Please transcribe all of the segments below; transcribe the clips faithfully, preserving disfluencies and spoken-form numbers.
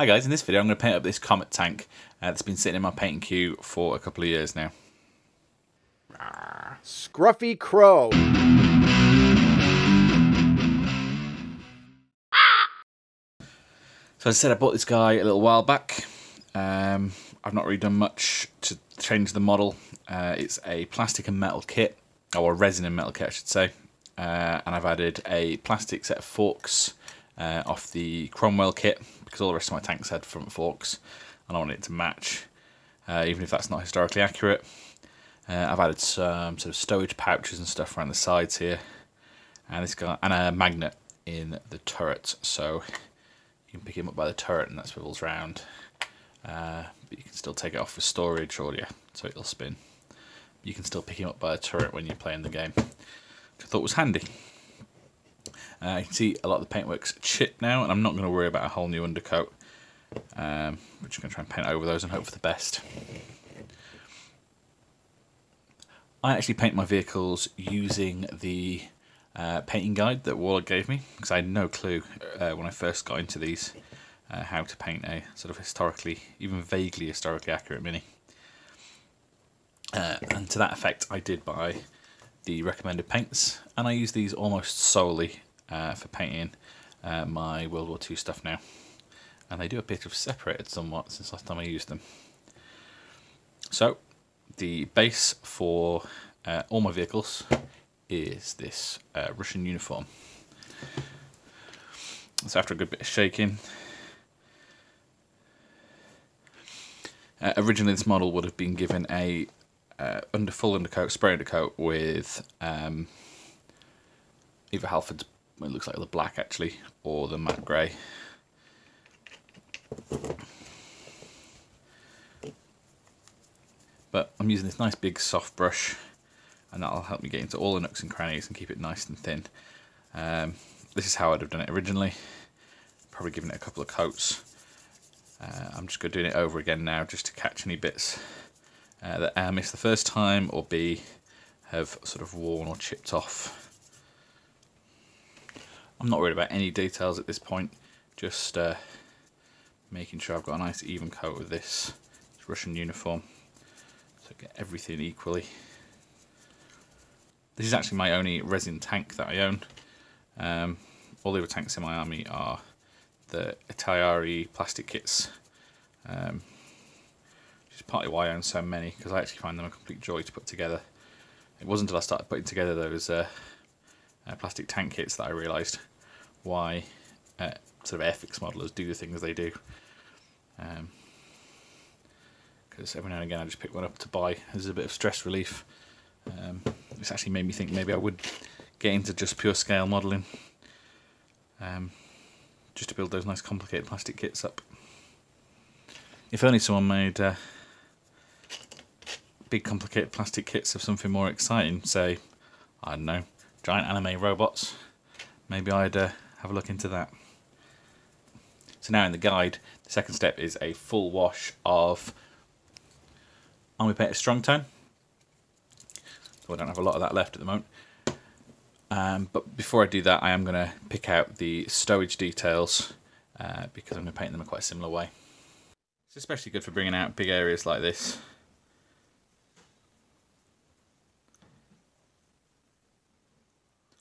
Hi guys, in this video I'm going to paint up this Comet tank uh, that's been sitting in my painting queue for a couple of years now. Scruffy Crow. So as I said, I bought this guy a little while back. Um, I've not really done much to change the model. Uh, it's a plastic and metal kit, or a resin and metal kit I should say. Uh, and I've added a plastic set of forks uh, off the Cromwell kit, because all the rest of my tanks had front forks and I wanted it to match, uh, even if that's not historically accurate. Uh, I've added some sort of stowage pouches and stuff around the sides here, and this guy, and a magnet in the turret, so you can pick him up by the turret and that swivels round, uh, but you can still take it off for storage, or yeah, so it'll spin. You can still pick him up by the turret when you're playing the game, which I thought was handy. Uh, you can see a lot of the paintwork's chipped now, and I'm not going to worry about a whole new undercoat. Um, we're just going to try and paint over those and hope for the best. I actually paint my vehicles using the uh, painting guide that Warlord gave me, because I had no clue uh, when I first got into these uh, how to paint a sort of historically, even vaguely historically accurate mini. Uh, and to that effect I did buy the recommended paints, and I use these almost solely uh, for painting uh, my World War Two stuff now, and they do appear to have separated somewhat since last time I used them. So the base for uh, all my vehicles is this uh, Russian uniform. So after a good bit of shaking, uh, originally this model would have been given a Uh, under full undercoat, spray undercoat with um, either Halfords, it looks like the black actually, or the matte grey. But I'm using this nice big soft brush, and that'll help me get into all the nooks and crannies and keep it nice and thin. Um, this is how I'd have done it originally, probably giving it a couple of coats. Uh, I'm just going to do it over again now just to catch any bits Uh, that A, missed the first time, or B, have sort of worn or chipped off. I'm not worried about any details at this point, just uh, making sure I've got a nice even coat with this Russian uniform, so get everything equally. This is actually my only resin tank that I own. Um, all the other tanks in my army are the Italeri plastic kits. Um, It's partly why I own so many, because I actually find them a complete joy to put together. It wasn't until I started putting together those uh, uh, plastic tank kits that I realised why uh, sort of Airfix modelers do the things they do. Because um, every now and again I just pick one up to buy as a bit of stress relief. Um, it's actually made me think maybe I would get into just pure scale modelling, um, just to build those nice complicated plastic kits up. If only someone made Uh, big complicated plastic kits of something more exciting, say, I don't know, giant anime robots. Maybe I'd uh, have a look into that. So now in the guide, the second step is a full wash of Army Painter Strong Tone. So I don't have a lot of that left at the moment. Um, but before I do that, I am going to pick out the stowage details uh, because I'm going to paint them in quite a similar way. It's especially good for bringing out big areas like this.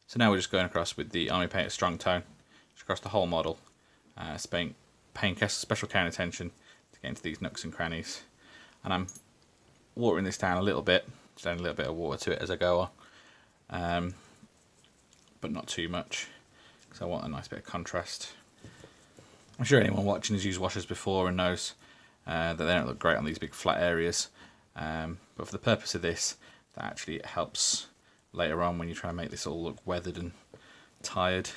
So now we're just going across with the Army Painter Strong Tone, just across the whole model, uh, paying, paying special care and attention to get into these nooks and crannies. And I'm watering this down a little bit, just adding a little bit of water to it as I go on, um, but not too much, because I want a nice bit of contrast. I'm sure anyone watching has used washers before and knows uh, that they don't look great on these big flat areas, um, but for the purpose of this, that actually helps later on when you try and make this all look weathered and tired.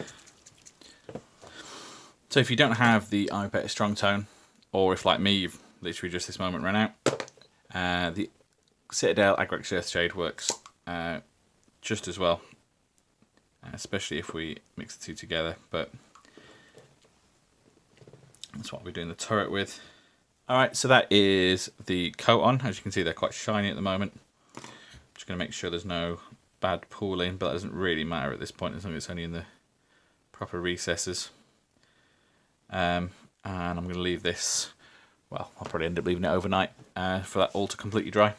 So if you don't have the Army Painter Strong Tone, or if like me you've literally just this moment run out, uh, the Citadel Agrax Earthshade works uh, just as well, especially if we mix the two together, but that's what we're doing the turret with. Alright, so that is the coat on. As you can see, they're quite shiny at the moment. I'm just going to make sure there's no bad pooling, but that doesn't really matter at this point as long as it's only in the proper recesses. Um, and I'm going to leave this, well, I'll probably end up leaving it overnight uh, for that all to completely dry.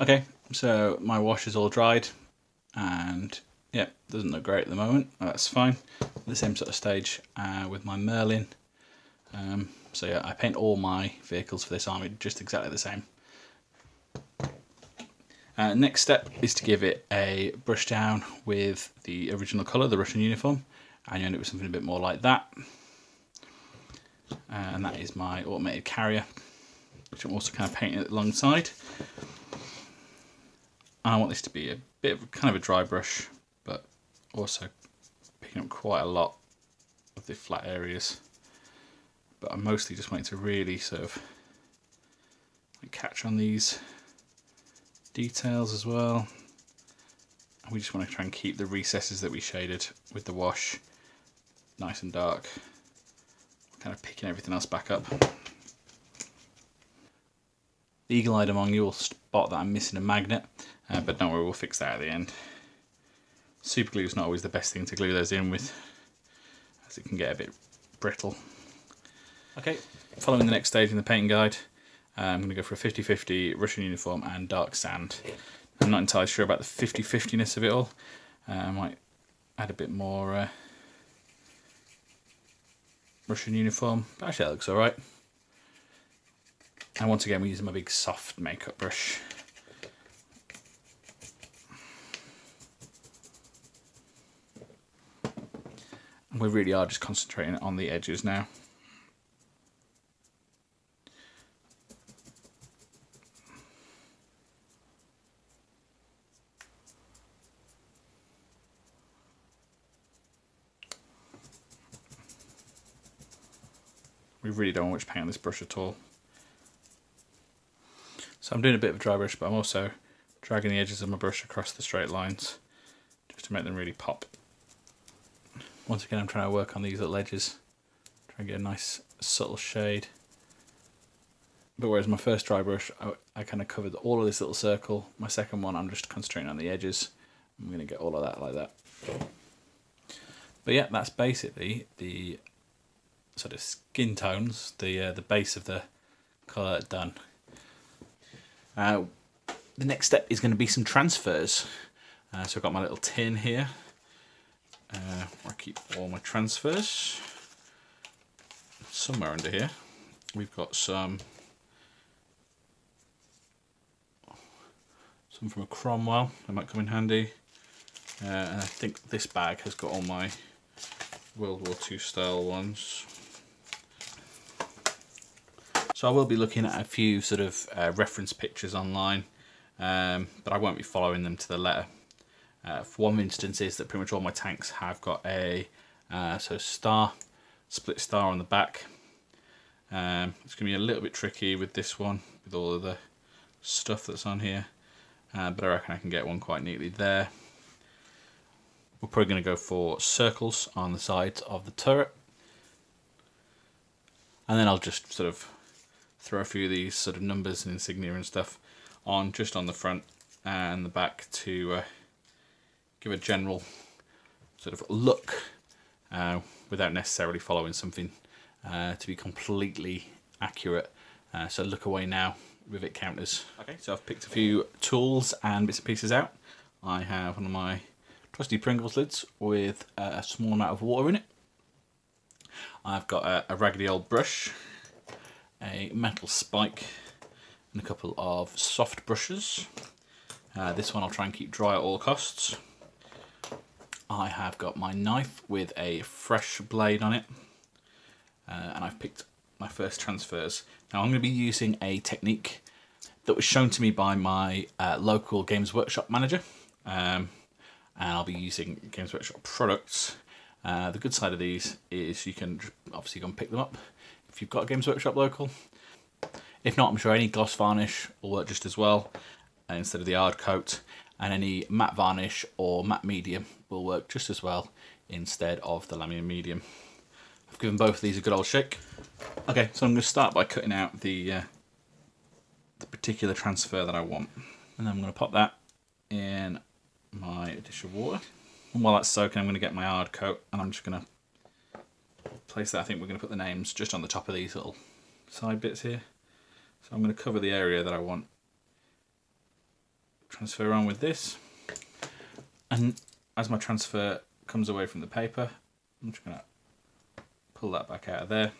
Okay, so my wash is all dried, and yeah, doesn't look great at the moment. That's fine. The same sort of stage uh, with my Merlin. Um, so yeah, I paint all my vehicles for this army just exactly the same. Uh, next step is to give it a brush down with the original colour, the Russian uniform, and you end up with something a bit more like that. Uh, and that is my automated carrier, which I'm also kind of painting it alongside. And I want this to be a bit of kind of a dry brush, but also picking up quite a lot of the flat areas. But I'm mostly just wanting to really sort of catch on these details as well. And we just want to try and keep the recesses that we shaded with the wash nice and dark. Kind of picking everything else back up. The eagle-eyed among you will spot that I'm missing a magnet, uh, but don't worry, we'll fix that at the end. Super glue is not always the best thing to glue those in with, as it can get a bit brittle. Okay, following the next stage in the painting guide, uh, I'm going to go for a fifty fifty Russian uniform and dark sand. I'm not entirely sure about the fifty fifty-ness of it all. Uh, I might add a bit more uh, Russian uniform, but actually that looks alright. And once again, we're using my big soft makeup brush. And we really are just concentrating on the edges now. We really don't want to paint on this brush at all. So I'm doing a bit of a dry brush, but I'm also dragging the edges of my brush across the straight lines just to make them really pop. Once again, I'm trying to work on these little edges, try and get a nice subtle shade. But whereas my first dry brush, I, I kind of covered all of this little circle. My second one, I'm just concentrating on the edges. I'm going to get all of that like that. But yeah, that's basically the sort of skin tones, the uh, the base of the colour done. Uh, the next step is going to be some transfers. Uh, so I've got my little tin here, uh, where I keep all my transfers. Somewhere under here, we've got some, some from a Cromwell. They might come in handy. Uh, and I think this bag has got all my World War Two style ones. So I will be looking at a few sort of uh, reference pictures online, um, but I won't be following them to the letter. Uh, for one instance is that pretty much all my tanks have got a uh, so star, split star on the back. Um, it's going to be a little bit tricky with this one, with all of the stuff that's on here, uh, but I reckon I can get one quite neatly there. We're probably going to go for circles on the sides of the turret. And then I'll just sort of throw a few of these sort of numbers and insignia and stuff on just on the front and the back to uh, give a general sort of look uh, without necessarily following something uh, to be completely accurate. Uh, so look away now with it counters. Okay, so I've picked a few tools and bits and pieces out. I have one of my trusty Pringles lids with a small amount of water in it. I've got a, a raggedy old brush, a metal spike and a couple of soft brushes. Uh, this one I'll try and keep dry at all costs. I have got my knife with a fresh blade on it, uh, and I've picked my first transfers. Now I'm going to be using a technique that was shown to me by my uh, local Games Workshop manager, um, and I'll be using Games Workshop products. Uh, the good side of these is you can obviously go and pick them up if you've got a Games Workshop local. If not, I'm sure any gloss varnish will work just as well uh, instead of the hard coat, and any matte varnish or matte medium will work just as well instead of the Lahmian medium. I've given both of these a good old shake. Okay, so I'm going to start by cutting out the, uh, the particular transfer that I want, and then I'm going to pop that in my dish of water. And while that's soaking, I'm going to get my hard coat and I'm just going to place that. I think we're going to put the names just on the top of these little side bits here. So I'm going to cover the area that I want. Transfer on with this. And as my transfer comes away from the paper, I'm just going to pull that back out of there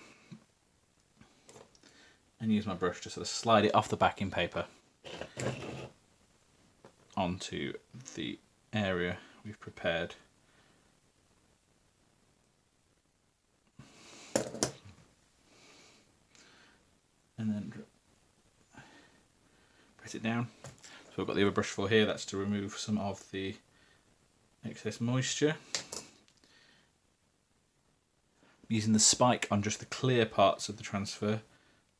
and use my brush to sort of slide it off the backing paper onto the area we've prepared. And then press it down. So I've got the other brush for here, that's to remove some of the excess moisture. I'm using the spike on just the clear parts of the transfer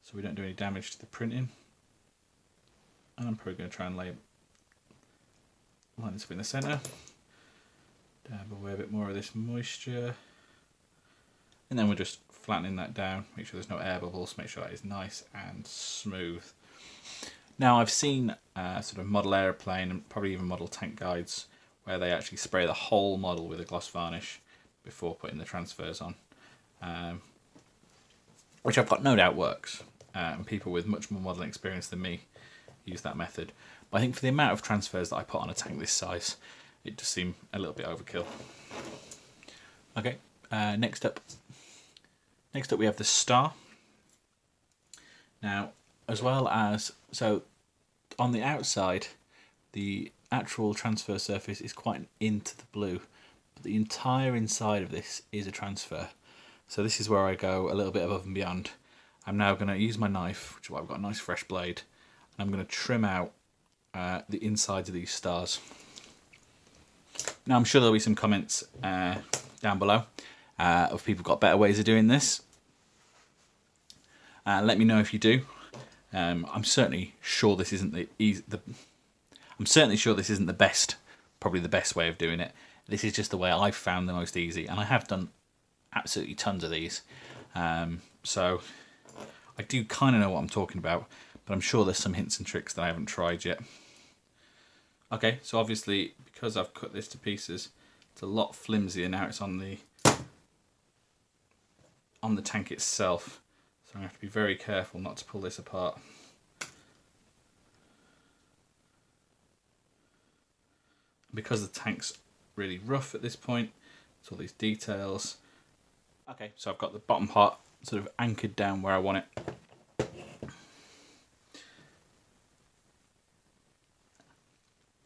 so we don't do any damage to the printing. And I'm probably going to try and lay line this up in the centre. Dab away a bit more of this moisture. And then we're just flattening that down, make sure there's no air bubbles, make sure that is nice and smooth. Now I've seen uh, sort of model airplane and probably even model tank guides where they actually spray the whole model with a gloss varnish before putting the transfers on, um, which I've got no doubt works. Uh, and people with much more modelling experience than me use that method. But I think for the amount of transfers that I put on a tank this size, it just seemed a little bit overkill. Okay, uh, next up, next up we have the star. Now, as well as, so on the outside, the actual transfer surface is quite into the blue, but the entire inside of this is a transfer. So this is where I go a little bit above and beyond. I'm now going to use my knife, which is why I've got a nice fresh blade, and I'm going to trim out uh, the insides of these stars. Now I'm sure there'll be some comments uh, down below uh, of people got better ways of doing this. Uh, let me know if you do. Um, I'm certainly sure this isn't the, easy, the I'm certainly sure this isn't the best, probably the best way of doing it. This is just the way I've found the most easy, and I have done absolutely tons of these. Um, so I do kind of know what I'm talking about, but I'm sure there's some hints and tricks that I haven't tried yet. Okay, so obviously because I've cut this to pieces, it's a lot flimsier now. It's on the on the tank itself. I have to be very careful not to pull this apart. Because the tank's really rough at this point, it's all these details. Okay, so I've got the bottom part sort of anchored down where I want it.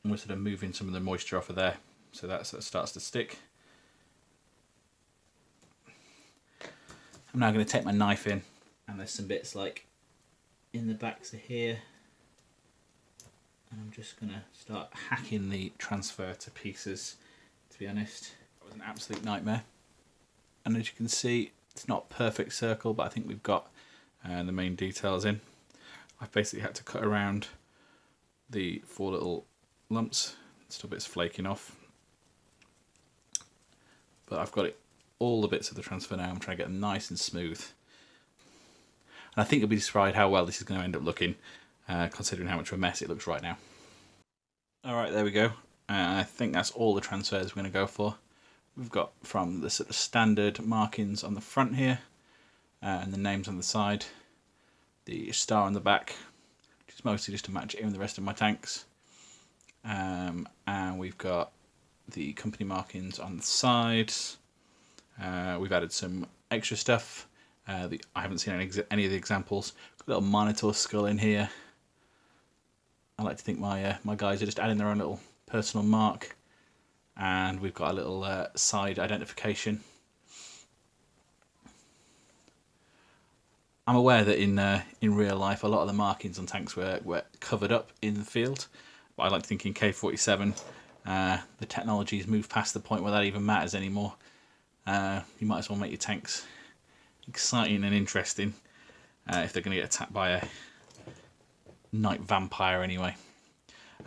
And we're sort of moving some of the moisture off of there, so that sort of starts to stick. I'm now going to take my knife in. And there's some bits like in the backs of here. And I'm just going to start hacking the transfer to pieces, to be honest. It was an absolute nightmare. And as you can see, it's not a perfect circle, but I think we've got uh, the main details in. I've basically had to cut around the four little lumps. Still a bit's flaking off. But I've got it, all the bits of the transfer now. I'm trying to get them nice and smooth. And I think you'll be surprised how well this is going to end up looking, uh, considering how much of a mess it looks right now. Alright, there we go. Uh, I think that's all the transfers we're going to go for. We've got from the sort of standard markings on the front here, uh, and the names on the side, the star on the back, which is mostly just to match it in with the rest of my tanks. Um, and we've got the company markings on the sides. Uh, we've added some extra stuff. Uh, the, I haven't seen any, any of the examples. Got a little Minotaur skull in here. I like to think my uh, my guys are just adding their own little personal mark. And we've got a little uh, side identification. I'm aware that in uh, in real life a lot of the markings on tanks were, were covered up in the field. But I like to think in K forty-seven uh, the technology's moved past the point where that even matters anymore. Uh, you might as well make your tanks exciting and interesting uh, if they're going to get attacked by a night vampire anyway.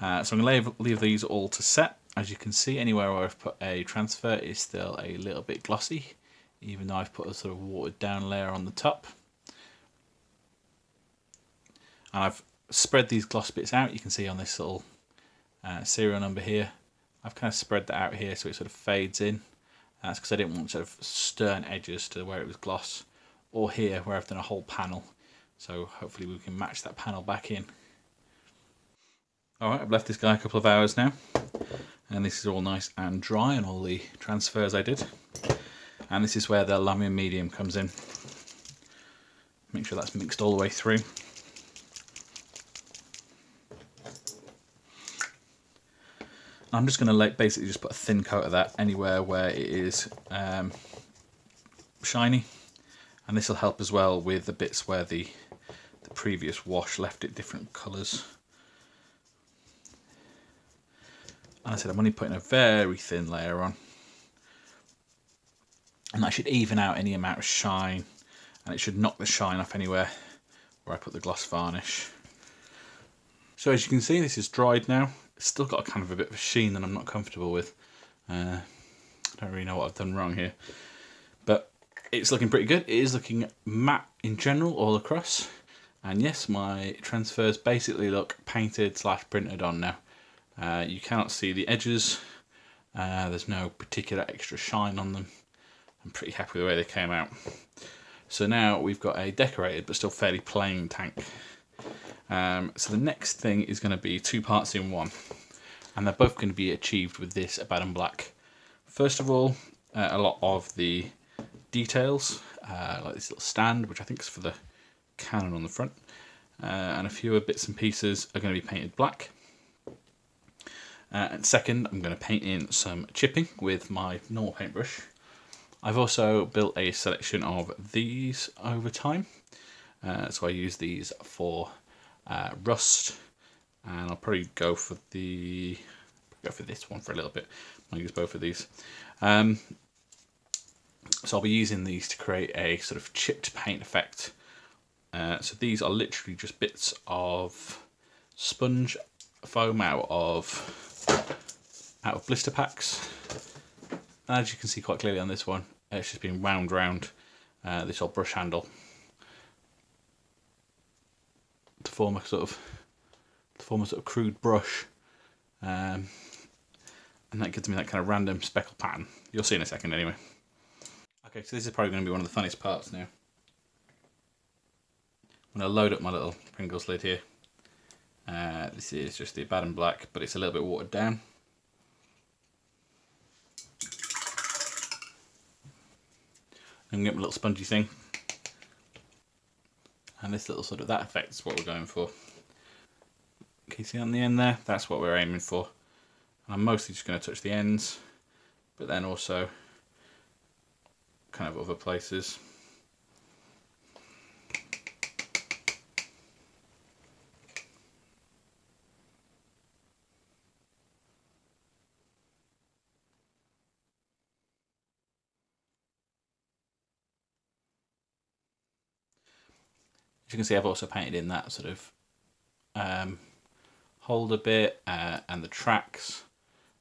Uh, so I'm going to leave, leave these all to set. As you can see, anywhere where I've put a transfer is still a little bit glossy, even though I've put a sort of watered down layer on the top. And I've spread these gloss bits out. You can see on this little uh, serial number here, I've kind of spread that out here so it sort of fades in. That's because I didn't want sort of stern edges to where it was gloss, or here where I've done a whole panel. So hopefully we can match that panel back in. Alright, I've left this guy a couple of hours now, and this is all nice and dry, and all the transfers I did. And this is where the Lahmian Medium comes in. Make sure that's mixed all the way through. I'm just going to like basically just put a thin coat of that anywhere where it is um, shiny, and this will help as well with the bits where the, the previous wash left it different colours. And I said I'm only putting a very thin layer on, and that should even out any amount of shine, and it should knock the shine off anywhere where I put the gloss varnish. So as you can see, this is dried now. It's still got a kind of a bit of a sheen that I'm not comfortable with. Uh, I don't really know what I've done wrong here, but it's looking pretty good. It is looking matte in general all across, and yes, my transfers basically look painted slash printed on now. Uh, you cannot see the edges. Uh, there's no particular extra shine on them. I'm pretty happy with the way they came out. So now we've got a decorated but still fairly plain tank. Um, so the next thing is going to be two parts in one, and they're both going to be achieved with this Abaddon Black. First of all, uh, a lot of the details, uh, like this little stand, which I think is for the cannon on the front, uh, and a few bits and pieces are going to be painted black. Uh, and second, I'm going to paint in some chipping with my normal paintbrush. I've also built a selection of these over time, uh, so I use these for Uh, rust, and I'll probably go for the go for this one for a little bit. I'll use both of these. Um, so I'll be using these to create a sort of chipped paint effect. Uh, so these are literally just bits of sponge foam out of out of blister packs. And as you can see quite clearly on this one, it's just been wound round uh, this old brush handle to form a sort of to form a sort of crude brush, um, and that gives me that kind of random speckle pattern. You'll see in a second anyway. Okay, so this is probably going to be one of the funniest parts now. I'm going to load up my little Pringles lid here. Uh, this is just the Abaddon Black, but it's a little bit watered down. I'm going to get my little spongy thing. And this little sort of, that effect is what we're going for. Can you see on the end there? That's what we're aiming for. And I'm mostly just going to touch the ends, but then also kind of other places. You can see I've also painted in that sort of um, holder bit uh, and the tracks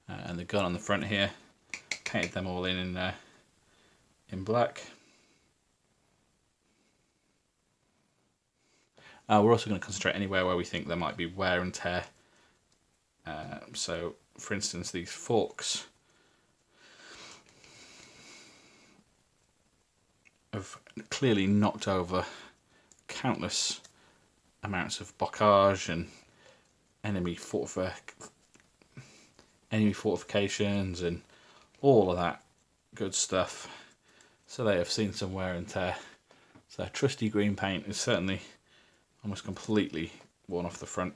uh, and the gun on the front here. Painted them all in in, uh, in black. Uh, we're also going to concentrate anywhere where we think there might be wear and tear. Uh, so, for instance, these forks have clearly knocked over countless amounts of bocage and enemy fortific- enemy fortifications and all of that good stuff. So they have seen some wear and tear. So their trusty green paint is certainly almost completely worn off the front.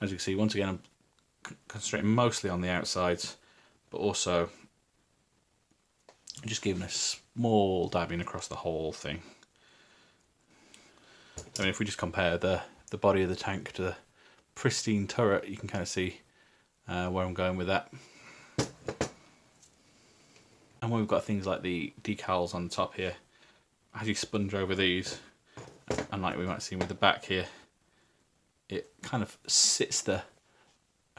As you can see, once again, I'm concentrating mostly on the outsides, but also just giving a small dabbing across the whole thing. I mean, if we just compare the, the body of the tank to the pristine turret, you can kind of see uh, where I'm going with that. And when we've got things like the decals on top here, as you sponge over these, and like we might see with the back here, it kind of sits the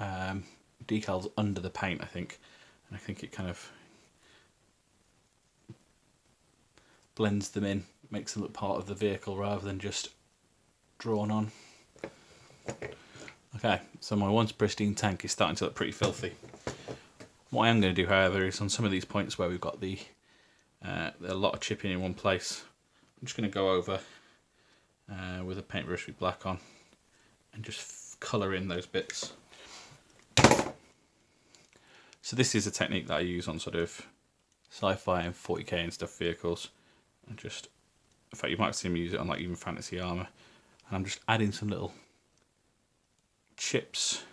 Um, decals under the paint, I think, and I think it kind of blends them in, makes them look part of the vehicle rather than just drawn on. Okay, so my once pristine tank is starting to look pretty filthy. What I am going to do, however, is on some of these points where we've got the uh, a lot of chipping in one place, I'm just going to go over uh, with a paintbrush with black on and just colour in those bits. So this is a technique that I use on sort of sci-fi and forty K and stuff vehicles, and just, in fact you might have seen me use it on like even fantasy armour, and I'm just adding some little chips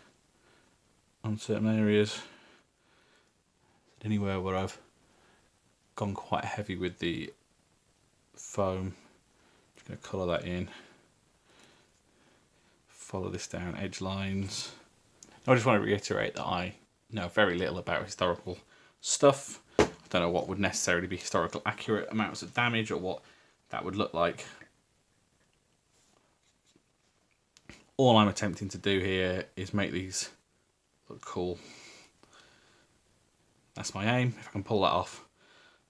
on certain areas. Anywhere where I've gone quite heavy with the foam, just going to colour that in, follow this down edge lines. I just want to reiterate that I know very little about historical stuff. I don't know what would necessarily be historical accurate amounts of damage or what that would look like. All I'm attempting to do here is make these look cool. That's my aim. If I can pull that off,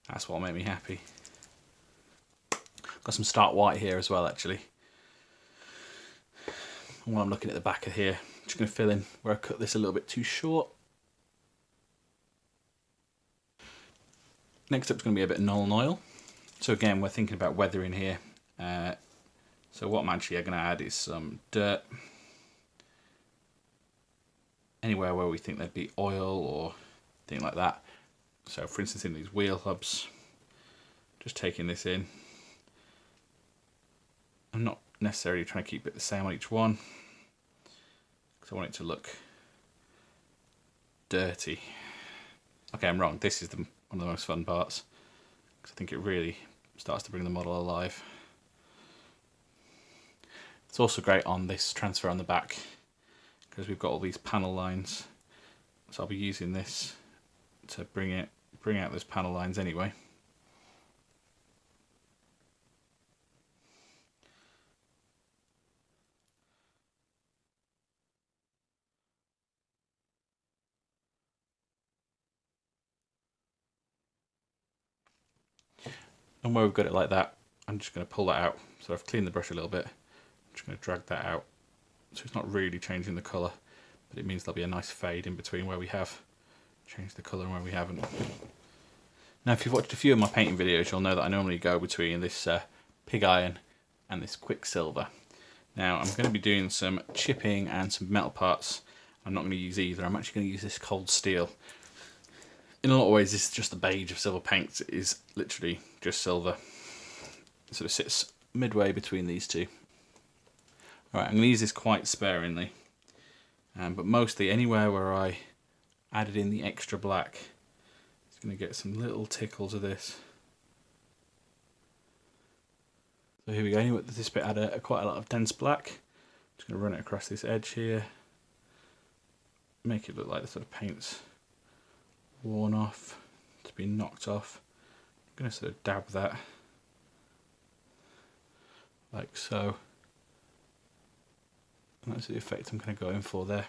that's what'll make me happy. Got some stark white here as well, actually. And while I'm looking at the back of here, I'm just going to fill in where I cut this a little bit too short. Next up is going to be a bit of Nuln Oil. So again, we're thinking about weathering here. Uh, so what I'm actually going to add is some dirt. Anywhere where we think there'd be oil or thing like that. So for instance, in these wheel hubs, just taking this in. I'm not necessarily trying to keep it the same on each one because I want it to look dirty. Okay, I'm wrong. This is the, one of the most fun parts because I think it really starts to bring the model alive. It's also great on this transfer on the back because we've got all these panel lines. So I'll be using this to bring it, bring out those panel lines anyway. And where we've got it like that, I'm just going to pull that out. So I've cleaned the brush a little bit. I'm just going to drag that out. So it's not really changing the colour, but it means there'll be a nice fade in between where we have changed the colour and where we haven't. Now, if you've watched a few of my painting videos, you'll know that I normally go between this uh, pig iron and this quicksilver. Now, I'm going to be doing some chipping and some metal parts. I'm not going to use either. I'm actually going to use this cold steel. In a lot of ways, this is just the beige of silver paints. It is literally just silver. It sort of sits midway between these two. All right, I'm going to use this quite sparingly. Um, but mostly anywhere where I added in the extra black, it's going to get some little tickles of this. So here we go. Anyway, this bit had a, a quite a lot of dense black. I'm just going to run it across this edge here, make it look like the sort of paint's worn off, to be knocked off. I'm going to sort of dab that like so. That's the effect I'm kind of going for there.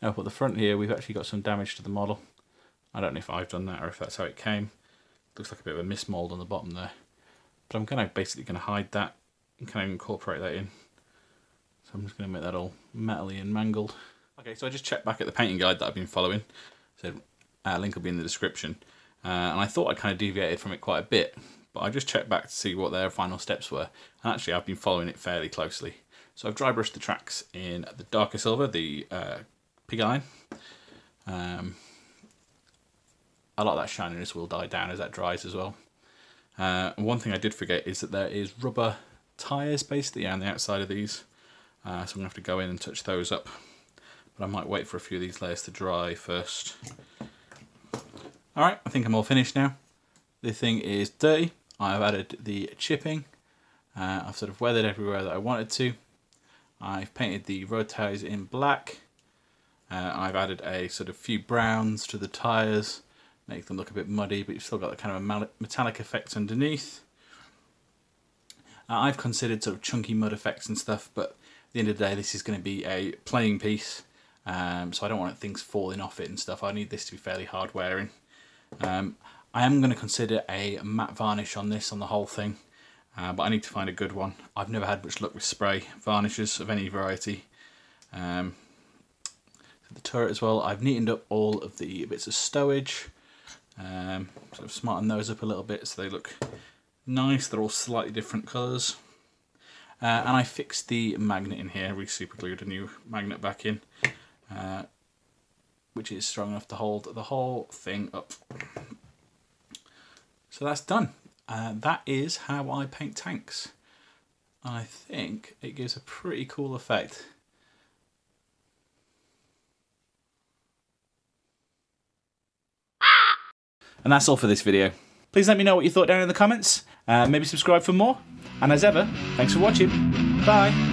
Now up at the front here, we've actually got some damage to the model. I don't know if I've done that or if that's how it came. Looks like a bit of a mismold on the bottom there. But I'm kind of basically going to hide that and kind of incorporate that in. So I'm just going to make that all metally and mangled. Okay, so I just checked back at the painting guide that I've been following. So uh, link will be in the description. Uh, and I thought I kind of deviated from it quite a bit. But I just checked back to see what their final steps were. And actually, I've been following it fairly closely. So I've dry brushed the tracks in the darker silver, the uh, pig iron. Um, a lot of that shininess will die down as that dries as well. Uh, and one thing I did forget is that there is rubber tyres basically on the outside of these. Uh, so I'm going to have to go in and touch those up. But I might wait for a few of these layers to dry first. Alright, I think I'm all finished now. This thing is dirty. I've added the chipping. Uh, I've sort of weathered everywhere that I wanted to. I've painted the road tyres in black. Uh, I've added a sort of few browns to the tyres, make them look a bit muddy, but you've still got that kind of a metallic effect underneath. Uh, I've considered sort of chunky mud effects and stuff, but at the end of the day, this is going to be a playing piece, um, so I don't want things falling off it and stuff. I need this to be fairly hard wearing. Um, I am going to consider a matte varnish on this, on the whole thing. uh, but I need to find a good one. I've never had much luck with spray varnishes of any variety. Um, the turret as well, I've neatened up all of the bits of stowage, um, sort of smartened those up a little bit so they look nice. They're all slightly different colours. Uh, and I fixed the magnet in here. We super glued a new magnet back in, uh, which is strong enough to hold the whole thing up. So that's done. Uh, that is how I paint tanks. And I think it gives a pretty cool effect. And that's all for this video. Please let me know what you thought down in the comments. Uh, maybe subscribe for more. And as ever, thanks for watching. Bye.